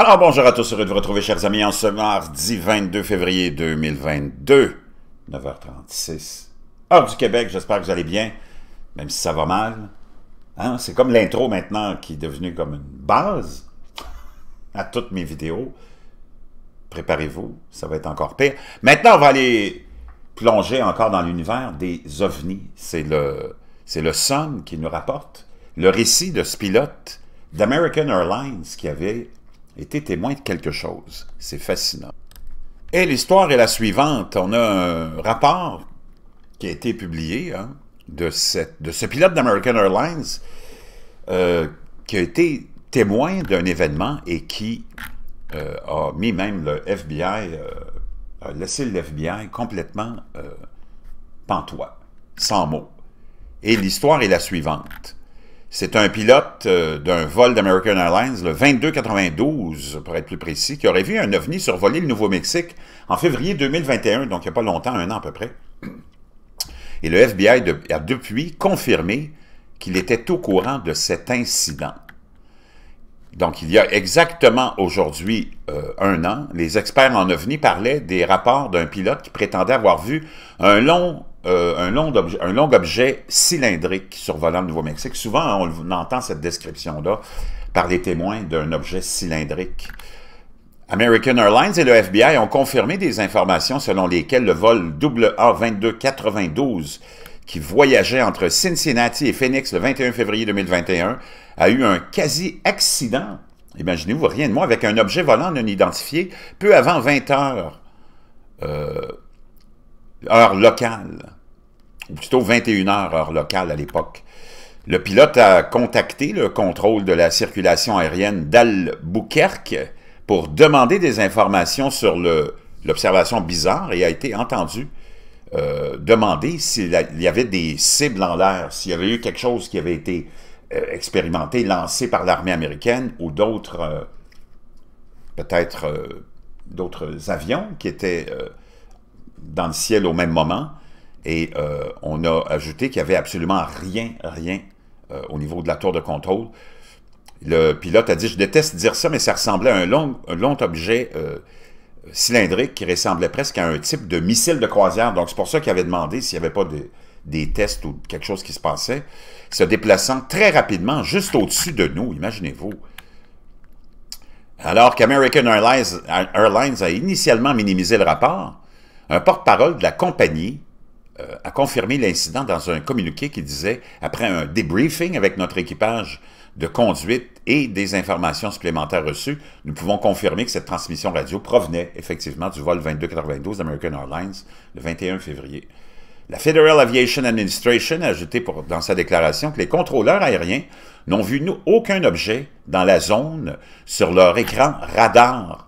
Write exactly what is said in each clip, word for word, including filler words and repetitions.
Alors bonjour à tous, heureux de vous retrouver chers amis en ce mardi vingt-deux février deux mille vingt-deux, neuf heures trente-six, heure du Québec, j'espère que vous allez bien, même si ça va mal. Hein? C'est comme l'intro maintenant qui est devenue comme une base à toutes mes vidéos. Préparez-vous, ça va être encore pire. Maintenant on va aller plonger encore dans l'univers des ovnis, c'est le, c'est le son qui nous rapporte le récit de ce pilote d'American Airlines qui avait était témoin de quelque chose. C'est fascinant. Et l'histoire est la suivante. On a un rapport qui a été publié hein, de, cette, de ce pilote d'American Airlines euh, qui a été témoin d'un événement et qui euh, a mis même le F B I, euh, a laissé le F B I complètement euh, pantois, sans mots. Et l'histoire est la suivante. C'est un pilote euh, d'un vol d'American Airlines, le vingt-deux quatre-vingt-douze, pour être plus précis, qui aurait vu un ovni survoler le Nouveau-Mexique en février deux mille vingt et un, donc il n'y a pas longtemps, un an à peu près. Et le F B I de, a depuis confirmé qu'il était au courant de cet incident. Donc il y a exactement aujourd'hui euh, un an, les experts en ovni parlaient des rapports d'un pilote qui prétendait avoir vu un long... Euh, un, long objet, un long objet cylindrique survolant le Nouveau-Mexique. Souvent, hein, on entend cette description-là par les témoins d'un objet cylindrique. American Airlines et le F B I ont confirmé des informations selon lesquelles le vol A A vingt-deux quatre-vingt-douze qui voyageait entre Cincinnati et Phoenix le vingt et un février deux mille vingt et un a eu un quasi-accident, imaginez-vous, rien de moins, avec un objet volant non identifié peu avant vingt heures. Euh... heure locale, ou plutôt vingt et une heures heure locale à l'époque. Le pilote a contacté le contrôle de la circulation aérienne d'Albuquerque pour demander des informations sur l'observation bizarre et a été entendu euh, demander s'il y avait des cibles en l'air, s'il y avait eu quelque chose qui avait été euh, expérimenté, lancé par l'armée américaine ou d'autres, euh, peut-être euh, d'autres avions qui étaient... Euh, dans le ciel au même moment, et euh, on a ajouté qu'il n'y avait absolument rien, rien euh, au niveau de la tour de contrôle. Le pilote a dit « Je déteste dire ça, mais ça ressemblait à un long, un long objet euh, cylindrique qui ressemblait presque à un type de missile de croisière. » Donc c'est pour ça qu'il avait demandé s'il n'y avait pas de, des tests ou quelque chose qui se passait, se déplaçant très rapidement juste au-dessus de nous, imaginez-vous. Alors qu'American Airlines, Airlines a initialement minimisé le rapport, un porte-parole de la compagnie euh, a confirmé l'incident dans un communiqué qui disait « Après un débriefing avec notre équipage de conduite et des informations supplémentaires reçues, nous pouvons confirmer que cette transmission radio provenait effectivement du vol vingt-deux quatre-vingt-douze d'American Airlines le vingt et un février. La Federal Aviation Administration a ajouté pour, dans sa déclaration que les contrôleurs aériens n'ont vu nous, aucun objet dans la zone sur leur écran radar.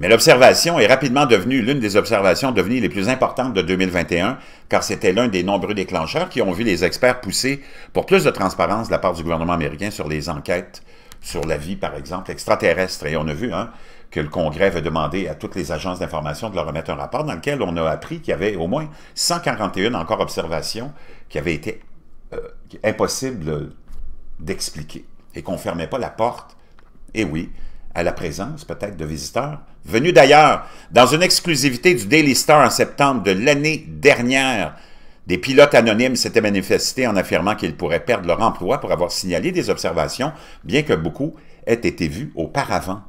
Mais l'observation est rapidement devenue l'une des observations devenues les plus importantes de deux mille vingt et un, car c'était l'un des nombreux déclencheurs qui ont vu les experts pousser pour plus de transparence de la part du gouvernement américain sur les enquêtes sur la vie, par exemple, extraterrestre. Et on a vu hein, que le Congrès avait demandé à toutes les agences d'information de leur remettre un rapport dans lequel on a appris qu'il y avait au moins cent quarante et un encore observations qui avaient été euh, impossibles d'expliquer et qu'on ne fermait pas la porte. Et oui, à la présence peut-être de visiteurs venus d'ailleurs. Dans une exclusivité du Daily Star en septembre de l'année dernière, des pilotes anonymes s'étaient manifestés en affirmant qu'ils pourraient perdre leur emploi pour avoir signalé des observations, bien que beaucoup aient été vus auparavant.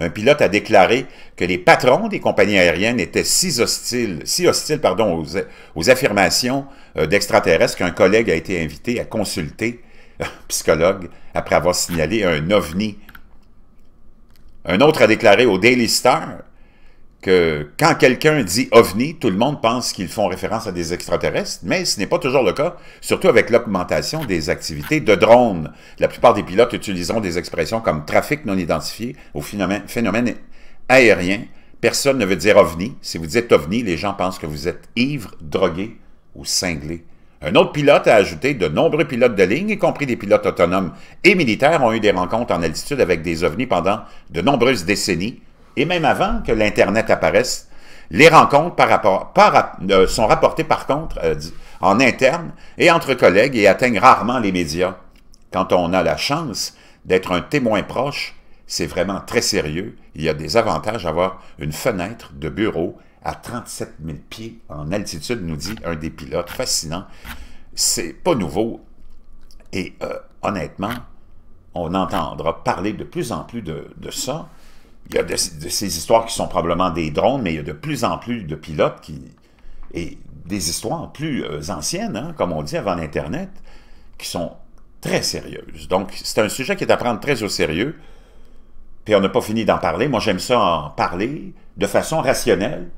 Un pilote a déclaré que les patrons des compagnies aériennes étaient si hostiles, si hostiles pardon, aux, aux affirmations d'extraterrestres qu'un collègue a été invité à consulter un psychologue après avoir signalé un ovni. Un autre a déclaré au Daily Star que quand quelqu'un dit « ovni », tout le monde pense qu'ils font référence à des extraterrestres, mais ce n'est pas toujours le cas, surtout avec l'augmentation des activités de drones. La plupart des pilotes utiliseront des expressions comme « trafic non identifié » au phénomène, phénomène aérien. Personne ne veut dire « ovni ». Si vous dites « ovni », les gens pensent que vous êtes ivre, drogué ou cinglé. Un autre pilote a ajouté de nombreux pilotes de ligne, y compris des pilotes autonomes et militaires, ont eu des rencontres en altitude avec des ovnis pendant de nombreuses décennies, et même avant que l'Internet apparaisse. Les rencontres par rapport, par, euh, sont rapportées par contre euh, en interne et entre collègues et atteignent rarement les médias. Quand on a la chance d'être un témoin proche, C'est vraiment très sérieux. Il y a des avantages à avoir une fenêtre de bureau à trente-sept mille pieds en altitude, nous dit un des pilotes. Fascinant. C'est pas nouveau. Et euh, honnêtement, on entendra parler de plus en plus de, de ça. Il y a de, de ces histoires qui sont probablement des drones, mais il y a de plus en plus de pilotes qui... Et des histoires plus anciennes, hein, comme on dit avant l'Internet, qui sont très sérieuses. Donc, c'est un sujet qui est à prendre très au sérieux. Puis on n'a pas fini d'en parler. Moi, j'aime ça en parler de façon rationnelle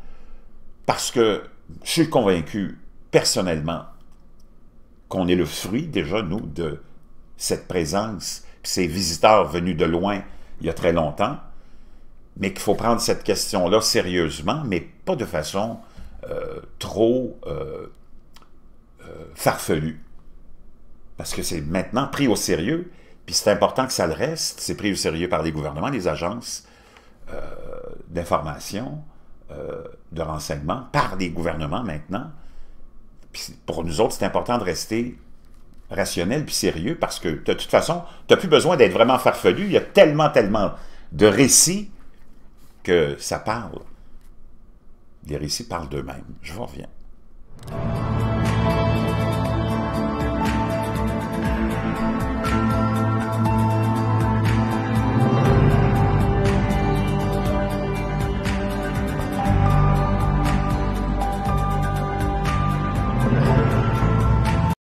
parce que je suis convaincu personnellement qu'on est le fruit, déjà, nous, de cette présence, ces visiteurs venus de loin il y a très longtemps, mais qu'il faut prendre cette question-là sérieusement, mais pas de façon euh, trop euh, euh, farfelue. Parce que c'est maintenant pris au sérieux. Puis c'est important que ça le reste, c'est pris au sérieux par les gouvernements, les agences euh, d'information, euh, de renseignement, par les gouvernements maintenant. Puis pour nous autres, c'est important de rester rationnel puis sérieux, parce que de toute façon, tu n'as plus besoin d'être vraiment farfelu. Il y a tellement, tellement de récits que ça parle. Les récits parlent d'eux-mêmes. Je vous reviens.